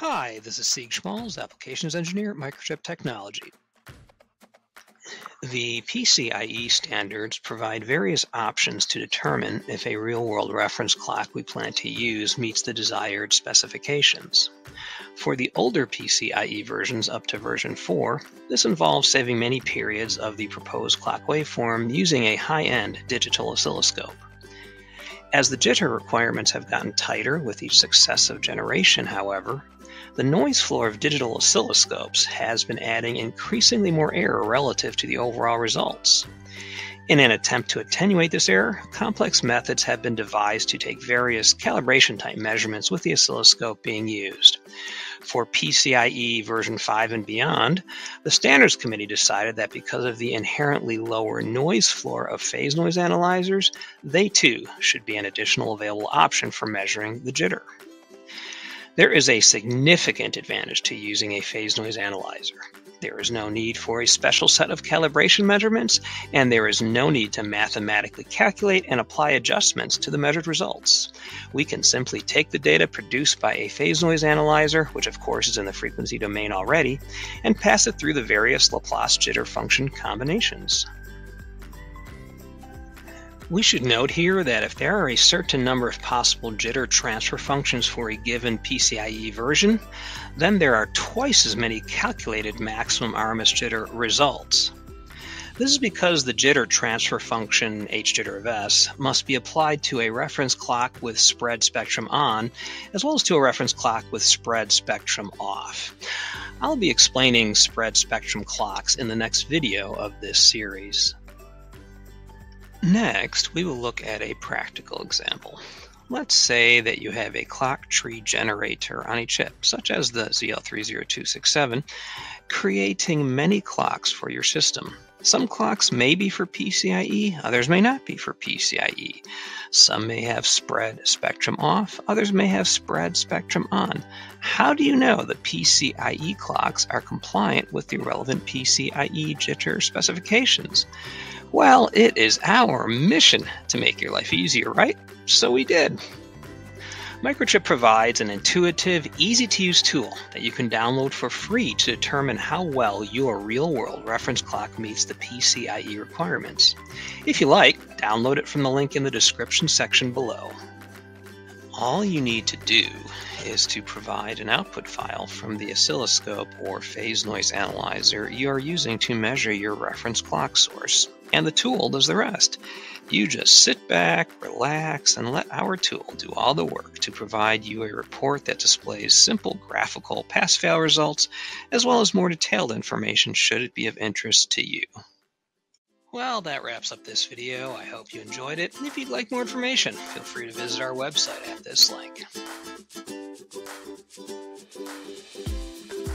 Hi, this is Sieg Schmals, Applications Engineer at Microchip Technology. The PCIe standards provide various options to determine if a real-world reference clock we plan to use meets the desired specifications. For the older PCIe versions up to version 4, this involves saving many periods of the proposed clock waveform using a high-end digital oscilloscope. As the jitter requirements have gotten tighter with each successive generation, however, the noise floor of digital oscilloscopes has been adding increasingly more error relative to the overall results. In an attempt to attenuate this error, complex methods have been devised to take various calibration-type measurements with the oscilloscope being used. For PCIe version 5 and beyond, the Standards Committee decided that because of the inherently lower noise floor of phase noise analyzers, they too should be an additional available option for measuring the jitter. There is a significant advantage to using a phase noise analyzer. There is no need for a special set of calibration measurements, and there is no need to mathematically calculate and apply adjustments to the measured results. We can simply take the data produced by a phase noise analyzer, which of course is in the frequency domain already, and pass it through the various Laplace jitter function combinations. We should note here that if there are a certain number of possible jitter transfer functions for a given PCIe version, then there are twice as many calculated maximum RMS jitter results. This is because the jitter transfer function HJitter of S must be applied to a reference clock with spread spectrum on, as well as to a reference clock with spread spectrum off. I'll be explaining spread spectrum clocks in the next video of this series. Next, we will look at a practical example. Let's say that you have a clock tree generator on a chip, such as the ZL30267, creating many clocks for your system. Some clocks may be for PCIe, others may not be for PCIe. Some may have spread spectrum off, others may have spread spectrum on. How do you know the PCIe clocks are compliant with the relevant PCIe jitter specifications? Well, it is our mission to make your life easier, right? So we did. Microchip provides an intuitive, easy-to-use tool that you can download for free to determine how well your real-world reference clock meets the PCIe requirements. If you like, download it from the link in the description section below. All you need to do is to provide an output file from the oscilloscope or phase noise analyzer you are using to measure your reference clock source, and the tool does the rest. You just sit back, relax, and let our tool do all the work to provide you a report that displays simple graphical pass-fail results, as well as more detailed information should it be of interest to you. Well, that wraps up this video. I hope you enjoyed it, and if you'd like more information, feel free to visit our website at this link.